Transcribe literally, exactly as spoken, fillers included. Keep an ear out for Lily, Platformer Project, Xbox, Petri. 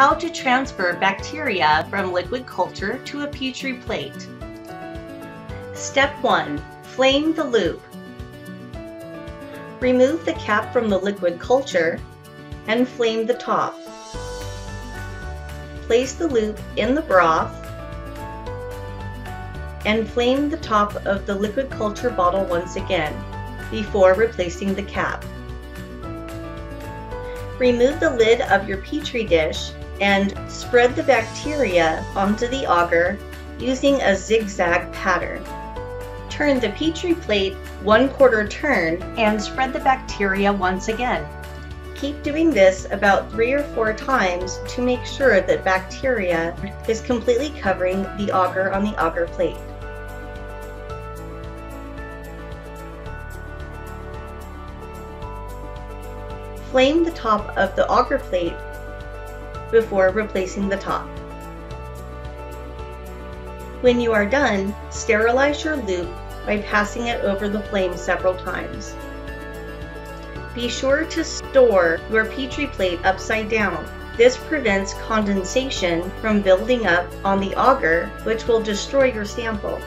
how to transfer bacteria from liquid culture to a Petri plate. Step one. Flame the loop. Remove the cap from the liquid culture and flame the top. Place the loop in the broth and flame the top of the liquid culture bottle once again before replacing the cap. Remove the lid of your Petri dish and spread the bacteria onto the auger using a zigzag pattern. Turn the Petri plate one quarter turn and spread the bacteria once again. Keep doing this about three or four times to make sure that bacteria is completely covering the auger on the auger plate. Flame the top of the auger plate before replacing the top. When you are done, sterilize your loop by passing it over the flame several times. Be sure to store your Petri plate upside down. This prevents condensation from building up on the auger, which will destroy your sample.